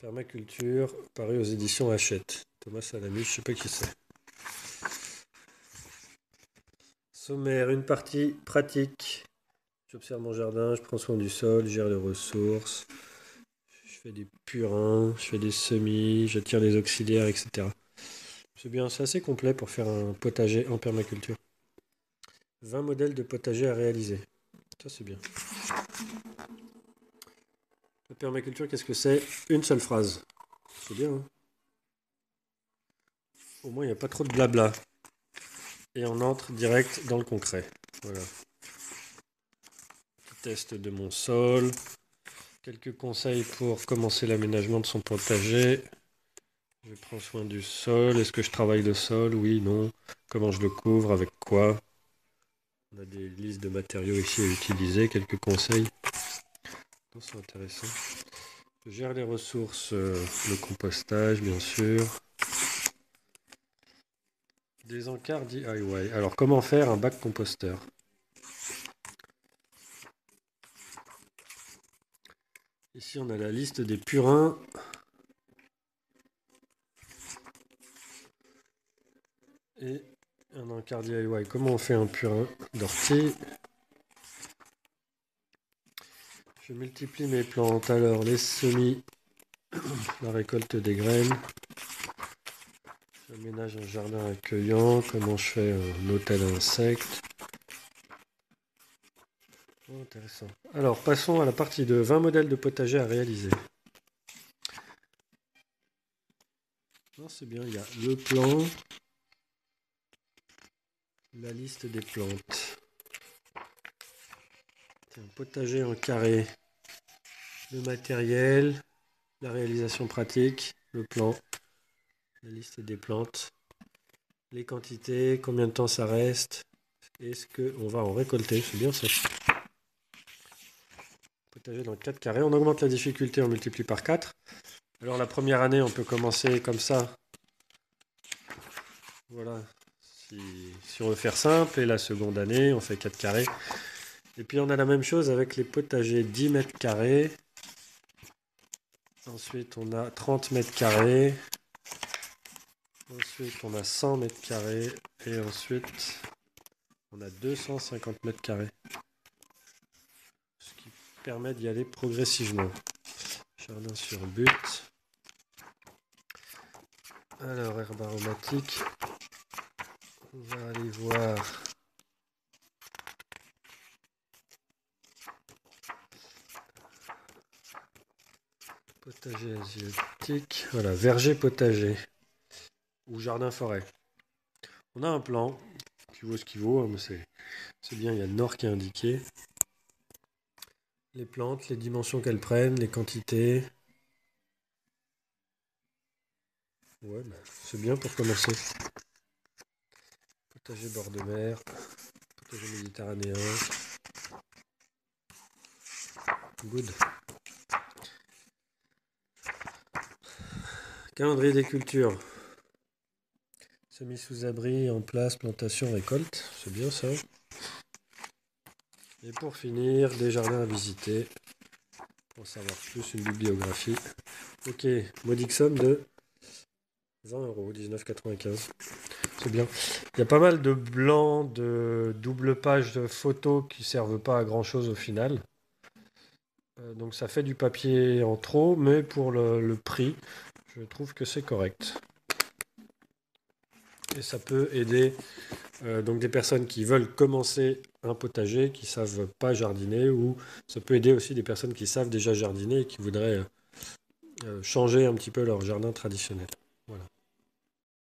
Permaculture, paru aux éditions Hachette. Thomas Alamy, je ne sais pas qui c'est. Sommaire, une partie pratique. J'observe mon jardin, je prends soin du sol, je gère les ressources. Je fais des purins, je fais des semis, j'attire les auxiliaires, etc. C'est bien, c'est assez complet pour faire un potager en permaculture. 20 modèles de potager à réaliser. Ça, c'est bien. La permaculture, qu'est-ce que c'est? Une seule phrase. C'est bien, hein? Au moins, il n'y a pas trop de blabla. Et on entre direct dans le concret. Voilà. Petit test de mon sol. Quelques conseils pour commencer l'aménagement de son potager. Je prends soin du sol. Est-ce que je travaille le sol? Oui, non. Comment je le couvre? Avec quoi? On a des listes de matériaux ici à utiliser. Quelques conseils. C'est intéressant. Je gère les ressources, le compostage bien sûr. Des encarts DIY. Alors comment faire un bac composteur? Ici on a la liste des purins. Et un encart DIY. Comment on fait un purin d'ortie? Je multiplie mes plantes, alors les semis, la récolte des graines, j'aménage un jardin accueillant, comment je fais un hôtel à insectes. Oh, intéressant. Alors passons à la partie de 20 modèles de potager à réaliser. Non, c'est bien, il y a le plan, la liste des plantes. Un potager en carré. Le matériel, la réalisation pratique, le plan, la liste des plantes, les quantités, combien de temps ça reste, est-ce qu'on va en récolter, c'est bien ça. Potager dans 4 carrés, on augmente la difficulté, on multiplie par 4. Alors la première année, on peut commencer comme ça. Voilà, si on veut faire simple, et la seconde année, on fait 4 carrés. Et puis on a la même chose avec les potagers 10 mètres carrés. Ensuite on a 30 mètres carrés. Ensuite on a 100 mètres carrés. Et ensuite on a 250 mètres carrés. Ce qui permet d'y aller progressivement. Jardin sur but. Alors herbe aromatique. On va aller voir... Potager asiatique, voilà, verger potager ou jardin forêt. On a un plan qui vaut ce qu'il vaut, hein, mais c'est bien, il y a le nord qui est indiqué. Les plantes, les dimensions qu'elles prennent, les quantités. Ouais, bah, c'est bien pour commencer. Potager bord de mer, potager méditerranéen. Good. Calendrier des cultures. Semis sous abri, en place, plantation, récolte. C'est bien ça. Et pour finir, des jardins à visiter. Pour en savoir plus, une bibliographie. Ok, modique somme de 20 €, 19,95 €. C'est bien. Il y a pas mal de blancs, de double page de photos qui ne servent pas à grand chose au final. Donc ça fait du papier en trop, mais pour le prix... Je trouve que c'est correct. Et ça peut aider donc des personnes qui veulent commencer un potager, qui ne savent pas jardiner, ou ça peut aider aussi des personnes qui savent déjà jardiner et qui voudraient changer un petit peu leur jardin traditionnel.